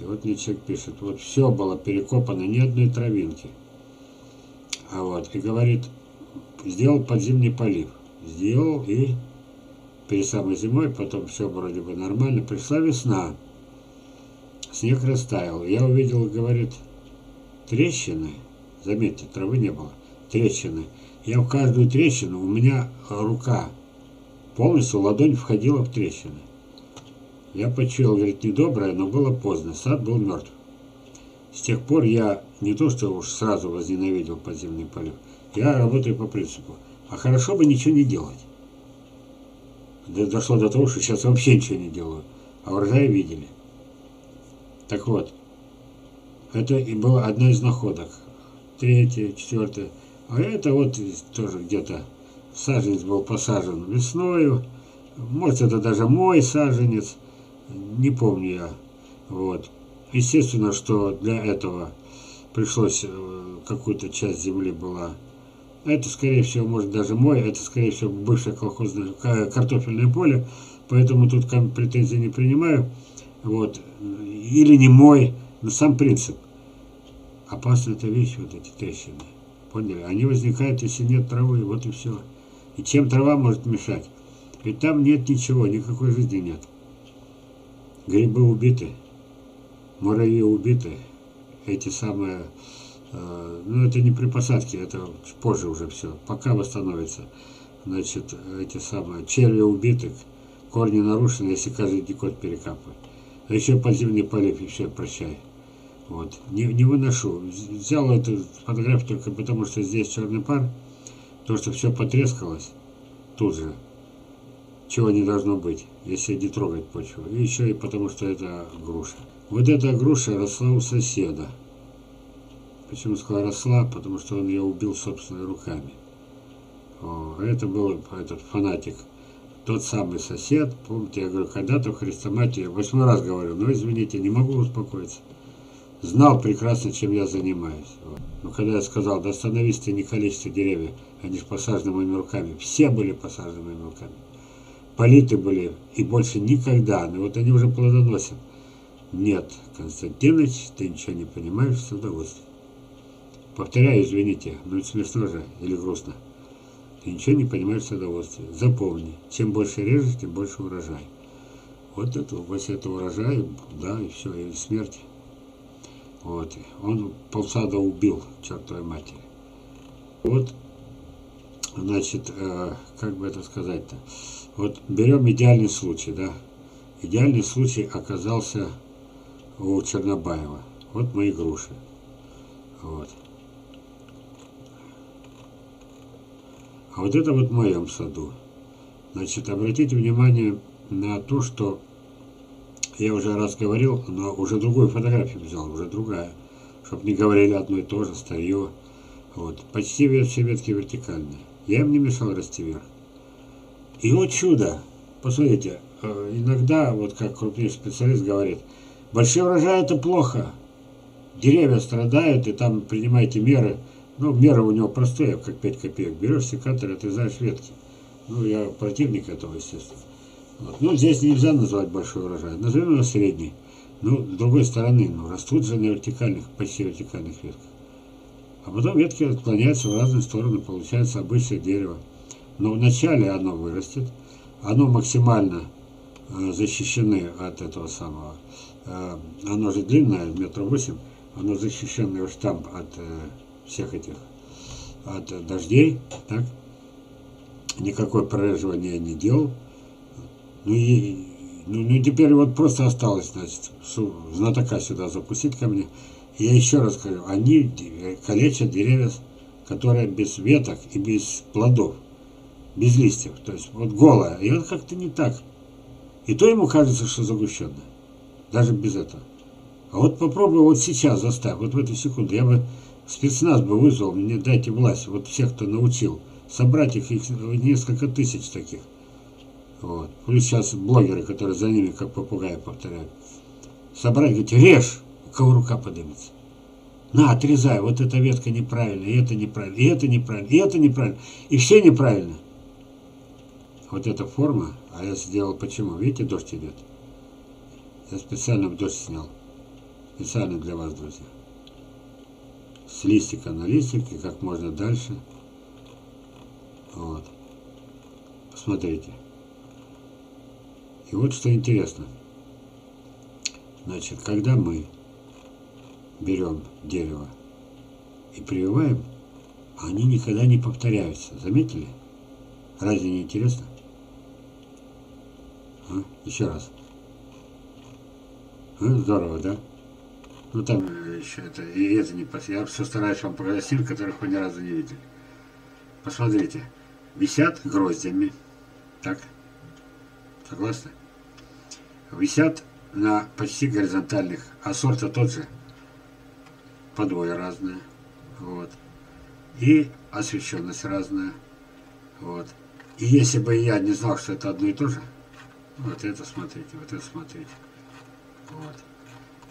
И вот мне человек пишет, вот все было перекопано, ни одной травинки. А вот, и говорит, сделал подзимний полив. Сделал и... перед самой зимой, потом все вроде бы нормально. Пришла весна, снег растаял. Я увидел, говорит, трещины. Заметьте, травы не было. Трещины. Я в каждую трещину, у меня рука полностью, ладонь входила в трещины. Я почуял, говорит, недоброе, но было поздно. Сад был мертв. С тех пор я не то, что уж сразу возненавидел подземный полив. Я работаю по принципу. А хорошо бы ничего не делать. Дошло до того, что сейчас вообще ничего не делаю. А урожай видели. Так вот, это и была одна из находок. Третья, четвертая. А это вот тоже где-то саженец был посажен весною. Может, это даже мой саженец. Не помню я. Вот. Естественно, что для этого пришлось какую-то часть земли была... Это, скорее всего, может даже мой, это, скорее всего, бывшее колхозное картофельное поле, поэтому тут претензий не принимаю. Вот. Или не мой, но сам принцип. Опасная эта вещь, вот эти трещины. Поняли? Они возникают, если нет травы, вот и все. И чем трава может мешать? Ведь там нет ничего, никакой жизни нет. Грибы убиты, муравьи убиты, эти самые... Ну, это не при посадке, это позже уже все, пока восстановится. Значит, эти самые черви убиты, корни нарушены, если каждый дикот перекапывает. А еще подземный полив, и все, прощай. Вот. Не, не выношу. Взял эту фотографию только потому, что здесь черный пар, то, что все потрескалось тут же, чего не должно быть, если не трогать почву. И еще и потому, что это груша. Вот эта груша росла у соседа. Почему сказал росла? Потому что он ее убил собственными руками. О, это был этот фанатик. Тот самый сосед. Помните, я говорю, когда-то в Христоматии, восьмой раз говорю, но извините, не могу успокоиться. Знал прекрасно, чем я занимаюсь. Но когда я сказал, да остановись ты, не количество деревьев, они же посажены моими руками. Все были посажены моими руками. Политы были и больше никогда. Но вот они уже плодоносят. Нет, Константинович, ты ничего не понимаешь, с удовольствием. Повторяю, извините, но это смешно же или грустно. Ты ничего не понимаешь с удовольствием. Запомни, чем больше режешь, тем больше урожай. Вот это, после этого урожая, да, и все, и смерть. Вот, он полсада убил, чертовой матери. Вот, значит, э, как бы это сказать-то. Вот берем идеальный случай, да. Идеальный случай оказался у Чернобаева. Вот мои груши. Вот. А вот это вот в моем саду. Значит, обратите внимание на то, что я уже раз говорил, но уже другую фотографию взял, уже другая. Чтобы не говорили одно и то же, старье. Вот. Почти все ветки вертикальные. Я им не мешал расти вверх. И вот чудо. Посмотрите, иногда, вот как крупнейший специалист говорит, большие урожаи это плохо. Деревья страдают, и там принимаете меры. Ну, мера у него простая, как пять копеек. Берешь секатор, отрезаешь ветки. Ну, я противник этого, естественно. Вот. Ну, здесь нельзя назвать большой урожай. Назовем его средний. Ну, с другой стороны, ну, растут же на вертикальных, почти вертикальных ветках. А потом ветки отклоняются в разные стороны, получается обычное дерево. Но вначале оно вырастет, оно максимально э, защищено от этого самого. Э, оно же длинное, метр восемь, оно защищенное его штамп от э, всех этих, от э, дождей, так? Никакое прореживания не делал. Ну и ну, ну теперь вот просто осталось, значит, знатока сюда запустить ко мне. Я еще раз говорю, они калечат деревья, которые без веток и без плодов, без листьев, то есть вот голая. И он как-то не так. И то ему кажется, что загущенное, даже без этого. А вот попробуй вот сейчас заставь, вот в эту секунду, я бы спецназ бы вызвал, мне дайте власть, вот всех, кто научил, собрать их, их несколько тысяч таких. Вот. Плюс сейчас блогеры, которые за ними как попугаи повторяют. Собрать, говорить, режь, у кого рука поднимется. На, отрезай, вот эта ветка неправильно, и это неправильно, и это неправильно, и это неправильно, и все неправильно. Вот эта форма, а я сделал почему? Видите, дождь идет. Я специально в дождь снял. Специально для вас, друзья. С листика на листик и как можно дальше. Вот. Посмотрите. И вот что интересно. Значит, когда мы берем дерево и прививаем, они никогда не повторяются. Заметили? Разве не интересно? А? Еще раз. А? Здорово, да? Ну там еще это, и это не пос... Я все стараюсь вам показать силь, которых вы ни разу не видели. Посмотрите. Висят гроздями. Так? Согласны? Висят на почти горизонтальных, а сорт-то тот же. Подвое разное. Вот. И освещенность разная. Вот. И если бы я не знал, что это одно и то же, вот это смотрите, вот это смотрите. Вот.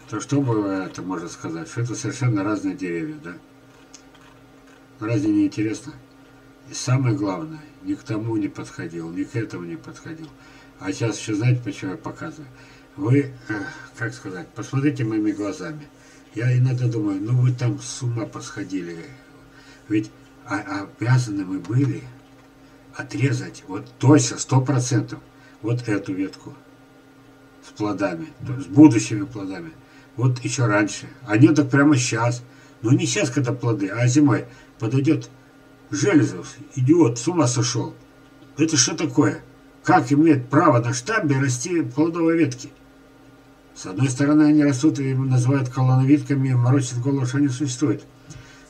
То что бы это можно сказать? Что это совершенно разные деревья, да? Разве не интересно? И самое главное, ни к тому не подходил, ни к этому не подходил. А сейчас еще знаете, почему я показываю? Вы, э, как сказать, посмотрите моими глазами. Я иногда думаю, ну вы там с ума посходили. Ведь а, обязаны мы были отрезать вот точно, сто процентов, вот эту ветку с плодами, то есть с будущими плодами. Вот еще раньше. А не так прямо сейчас. Ну не сейчас, когда плоды, а зимой подойдет Железов, идиот, с ума сошел. Это что такое? Как имеет право на штамбе расти плодовые ветки? С одной стороны, они растут и называют колоновидками и морочат голову, что они существуют.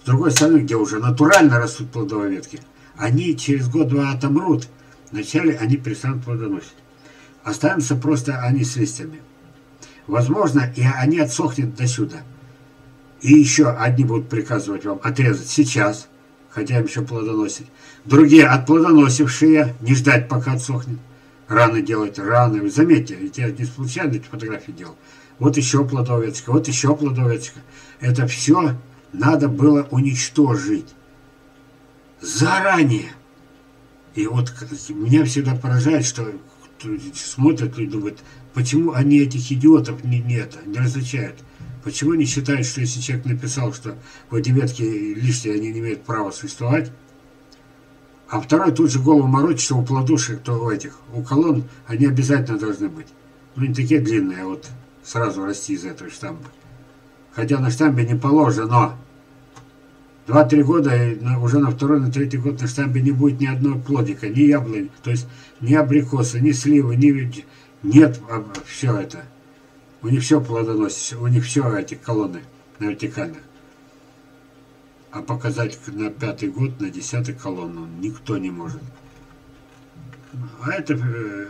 С другой стороны, где уже натурально растут плодовые ветки, они через год-два отомрут. Вначале они перестанут плодоносить. Останутся просто они с листьями. Возможно, и они отсохнут до сюда. И еще одни будут приказывать вам отрезать сейчас, хотя им еще плодоносить. Другие отплодоносившие, не ждать, пока отсохнет. Раны делать, раны. Вы заметьте, ведь я не случайно эти фотографии делал. Вот еще плодовецка, вот еще плодовецка. Это все надо было уничтожить. Заранее. И вот меня всегда поражает, что смотрят и думают, почему они этих идиотов не, не, это, не различают. Почему они считают, что если человек написал, что в эти ветки лишние, они не имеют права существовать, а второй тут же голову морочит, что у плодушек, то у этих, у колонн они обязательно должны быть. Ну, не такие длинные, а вот сразу расти из этого штамба. Хотя на штамбе не положено. Два-три года, и уже на второй, на третий год на штамбе не будет ни одного плодика, ни яблони, то есть ни абрикоса, ни сливы, ни... Нет, все это. У них все плодоносится, у них все эти колонны на вертикальных. А показать на пятый год, на десятый колонну никто не может. А это,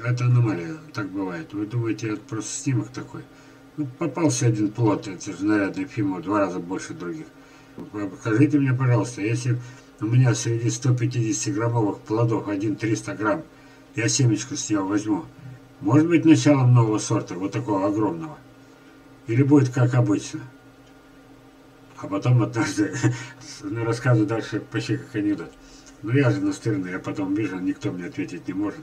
это аномалия, так бывает. Вы думаете, это просто снимок такой? Ну, попался один плод, это же нарядная Фимова, два раза больше других. Покажите мне, пожалуйста, если у меня среди ста пятидесяти граммовых плодов один триста грамм, я семечку с него возьму. Может быть началом нового сорта, вот такого огромного? Или будет как обычно? А потом однажды, ну, рассказываю дальше почти как анекдот. Ну я же настырный, я потом вижу, никто мне ответить не может.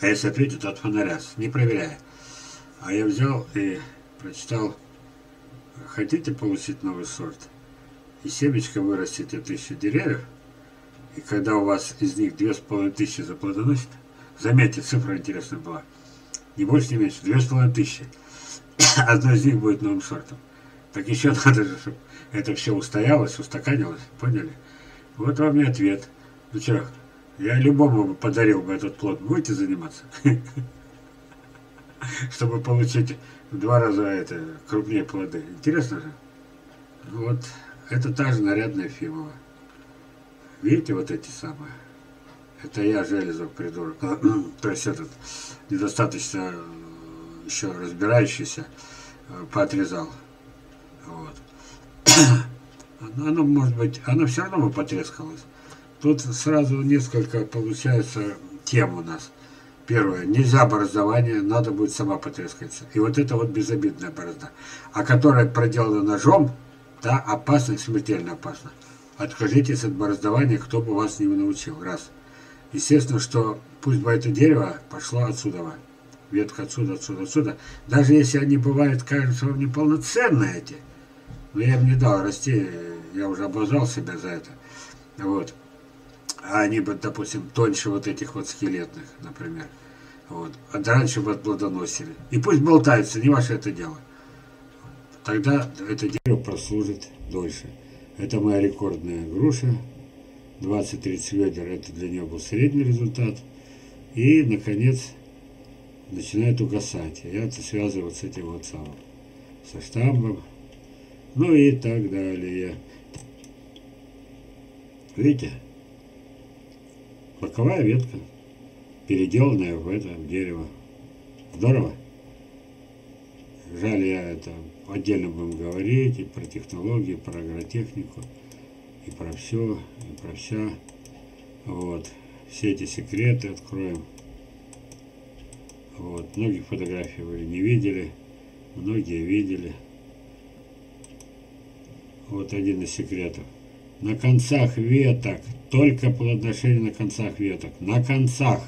А если ответит, от фонаря, не проверяя. А я взял и прочитал. Хотите получить новый сорт? И семечко вырастет, и тысячи деревьев. И когда у вас из них две с половиной тысячи заплодоносит, заметьте, цифра интересная была, не больше, не меньше, две с половиной тысячи. Одно из них будет новым сортом. Так еще надо же, чтобы это все устоялось, устаканилось, поняли? Вот вам и ответ. Ну что, я любому бы подарил бы этот плод, будете заниматься? Чтобы получить в два раза это крупнее плоды. Интересно же? Вот, это та же нарядная Фимова. Видите, вот эти самые? Это я, Железов, придурок. То есть этот недостаточно еще разбирающийся поотрезал. Вот. Оно, может быть, оно все равно бы потрескалось. Тут сразу несколько, получается, тем у нас. Первое. Нельзя бороздование, надо будет сама потрескаться. И вот это вот безобидная борозда. А которая проделана ножом, да, опасно, смертельно опасно. Откажитесь от бороздования, кто бы вас не научил. Раз. Естественно, что пусть бы это дерево пошло отсюда. Ветка отсюда, отсюда, отсюда. Даже если они бывают, кажется, вам неполноценные эти. Но я им не дал расти, я уже облажал себя за это. Вот. А они бы, допустим, тоньше вот этих вот скелетных, например. Вот. А раньше бы отплодоносили. И пусть болтаются, не ваше это дело. Тогда это дерево прослужит дольше. Это моя рекордная груша. двадцать-тридцать ведер, это для нее был средний результат. И, наконец, начинает угасать. Я это связываю с этим вот самым, со штамбом. Ну и так далее. Видите? Боковая ветка, переделанная в это дерево. Здорово? Жаль, я это отдельно будем говорить и про технологии, и про агротехнику, и про все, и про вся. Вот. Все эти секреты откроем. Вот. Многие фотографии вы не видели, многие видели. Вот один из секретов. На концах веток. Только плодоношение на концах веток. На концах.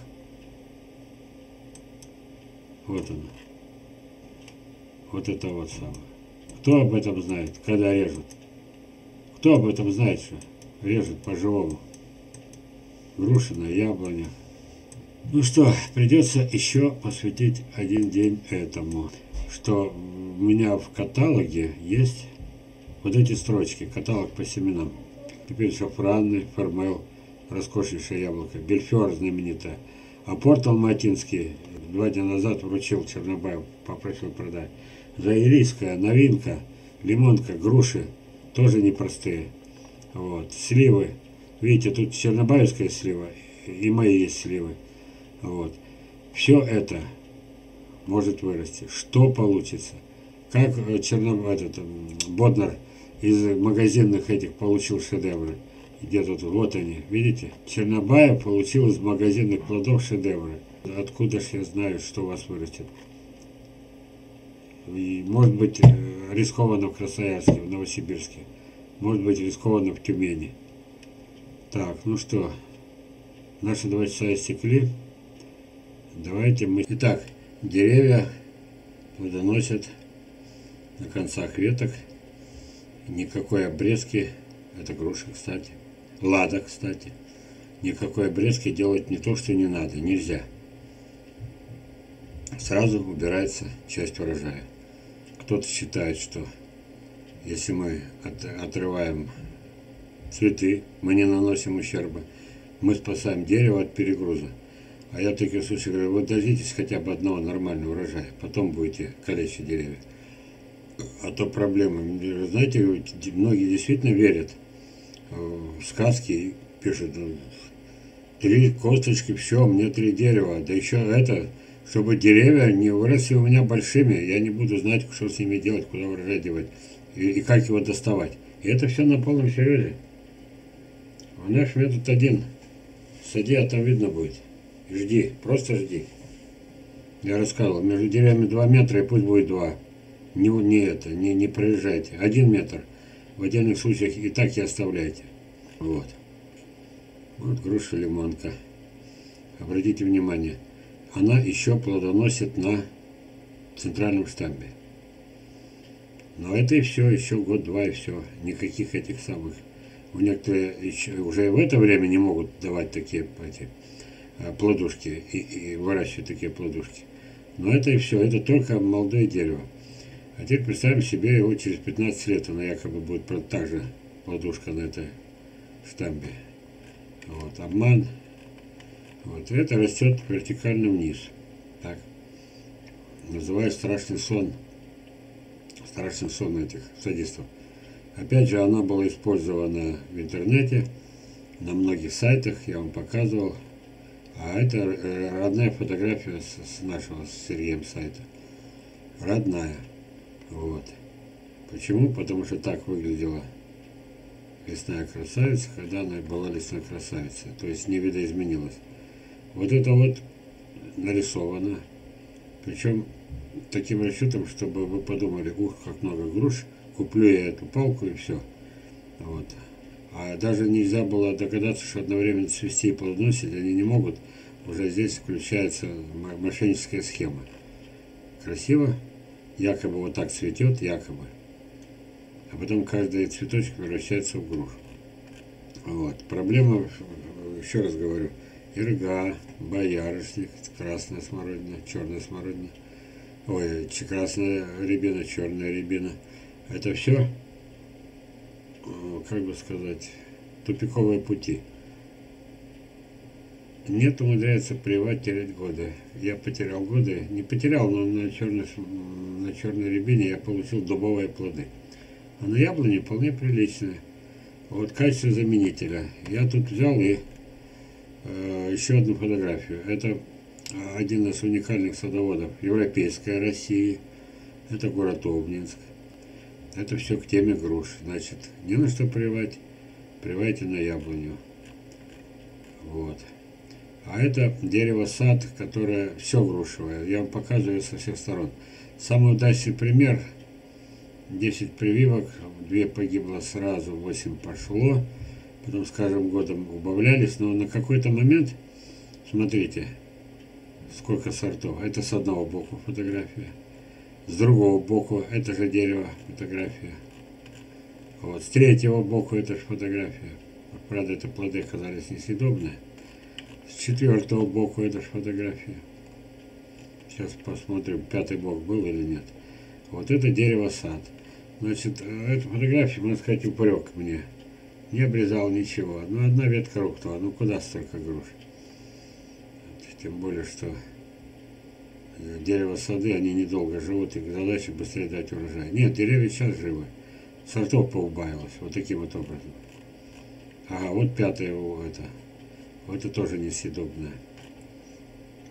Вот оно. Вот это вот самое. Кто об этом знает, когда режут? Кто об этом знает, что режут по-живому? Груши на яблоня. Ну что, придется еще посвятить один день этому. Что у меня в каталоге есть вот эти строчки. Каталог по семенам. Теперь шафранный, формел, роскошнейшее яблоко, бельфер знаменитое. А порт алматинский два дня назад вручил Чернобаев, попросил продать. Заирийская, новинка, лимонка, груши, тоже непростые. Вот. Сливы, видите, тут чернобаевская слива и мои есть сливы. Вот. Все это может вырасти. Что получится? Как Черноб... этот, Боднар из магазинных этих получил шедевры. Где тут? Вот они, видите? Чернобаев получил из магазинных плодов шедевры. Откуда ж я знаю, что у вас вырастет? И, может быть, рискованно в Красноярске, в Новосибирске. Может быть, рискованно в Тюмени. Так, ну что. Наши два часа истекли. Давайте мы... Итак, деревья плодоносят на концах веток. Никакой обрезки, это груша, кстати, лада, кстати, никакой обрезки делать не то, что не надо, нельзя. Сразу убирается часть урожая. Кто-то считает, что если мы от, отрываем цветы, мы не наносим ущерба, мы спасаем дерево от перегруза. А я в таких случаях говорю, вы дождитесь хотя бы одного нормального урожая, потом будете калечить деревья. А то проблема. Знаете, многие действительно верят в сказки и пишут, три косточки, все, мне три дерева. Да еще это, чтобы деревья не выросли у меня большими, я не буду знать, что с ними делать, куда урожай девать и, и как его доставать. И это все на полном серьезе. А наш метод один. Сади, а там видно будет. Жди, просто жди. Я рассказывал, между деревьями два метра и пусть будет два. Не, не это, не, не проезжайте. Один метр. В отдельных случаях и так и оставляйте. Вот. Вот груша лимонка. Обратите внимание, она еще плодоносит на центральном штамбе. Но это и все, еще год-два и все. Никаких этих самых. Некоторые еще, уже в это время не могут давать такие эти, плодушки и, и выращивать такие плодушки. Но это и все, это только молодое дерево. А теперь представим себе, его через пятнадцать лет оно якобы будет так же плодушка на этой штамбе. Вот, обман. Вот, и это растет вертикально вниз. Так. Называю страшный сон. Страшный сон этих садистов. Опять же, она была использована в интернете, на многих сайтах, я вам показывал. А это родная фотография с нашего с Сергеем сайта. Родная. Вот. Почему? Потому что так выглядела лесная красавица, когда она была лесной красавицей. То есть не видоизменилась. Вот это вот нарисовано. Причем таким расчетом, чтобы вы подумали, ух, как много груш. Куплю я эту палку и все. Вот. А даже нельзя было догадаться, что одновременно цвести и плодоносить они не могут. Уже здесь включается мошенническая схема. Красиво. Якобы вот так цветет, якобы. А потом каждый цветочек превращается в грушу. Вот. Проблема, еще раз говорю, ирга, боярышник, красная смородина, черная смородина. Ой, красная рябина, черная рябина. Это все, как бы сказать, тупиковые пути. Нет, умудряется плевать, терять годы. Я потерял годы, не потерял, но на черной, на черной рябине я получил дубовые плоды. А на яблоне вполне приличные. Вот качество заменителя. Я тут взял и э, еще одну фотографию. Это один из уникальных садоводов Европейской России. Это город Обнинск. Это все к теме груш. Значит, не на что привать, привайте на яблоню. Вот. А это дерево-сад, которое все грушевое. Я вам показываю со всех сторон. Самый удачный пример. десять прививок, две погибло сразу, восемь пошло. Потом с каждым годом убавлялись. Но на какой-то момент, смотрите, сколько сортов. Это с одного боку фотография. С другого боку это же дерево, фотография. Вот, с третьего боку это же фотография. Правда, это плоды оказались несъедобные. С четвертого боку это же фотография. Сейчас посмотрим, пятый бок был или нет. Вот это дерево-сад. Значит, эту фотографию, можно сказать, упрек мне. Не обрезал ничего. Ну, одна ветка рухнула. Ну, куда столько груш? Тем более, что... дерево-сады, они недолго живут, их задача быстрее дать урожай. Нет, деревья сейчас живы. Сортов поубавилось, вот таким вот образом. Ага, вот пятое его это. Вот это тоже несъедобное.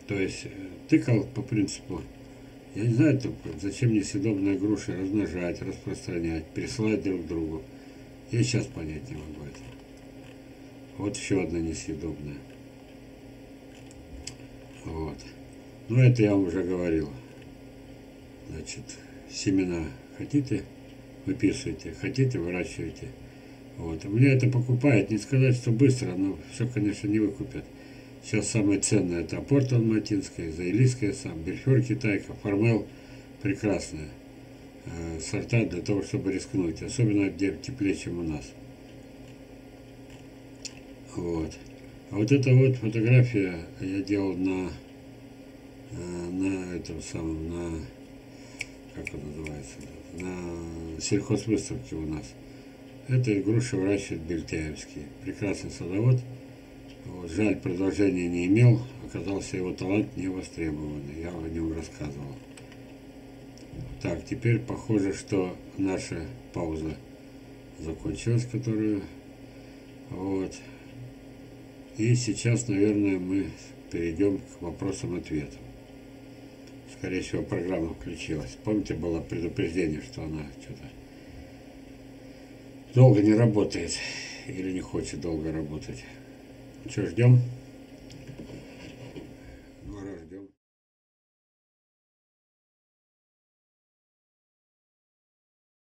То есть, тыкал по принципу, я не знаю, зачем несъедобные груши размножать, распространять, пересылать друг другу. Я сейчас понять не могу этого. Вот еще одна несъедобная. Вот. Ну, это я вам уже говорил. Значит, семена хотите, выписывайте, хотите, выращивайте. Вот. Мне это покупает, не сказать, что быстро, но все, конечно, не выкупят. Сейчас самое ценное это апорт алматинская, заилийская, сам бельфер китайка, формел прекрасная. Э, сорта для того, чтобы рискнуть, особенно где теплее, чем у нас. Вот. А вот эта вот фотография я делал на... на этом самом, на, как он называется, на сельхозвыставке у нас. Это груши выращивает Бельтяевский. Прекрасный садовод. Вот, жаль, продолжения не имел. Оказался его талант невостребованный. Я о нем рассказывал. Так, теперь похоже, что наша пауза закончилась, которую... Вот. И сейчас, наверное, мы перейдем к вопросам-ответам. Скорее всего, программа включилась. Помните, было предупреждение, что она что-то долго не работает или не хочет долго работать. Что, ждем?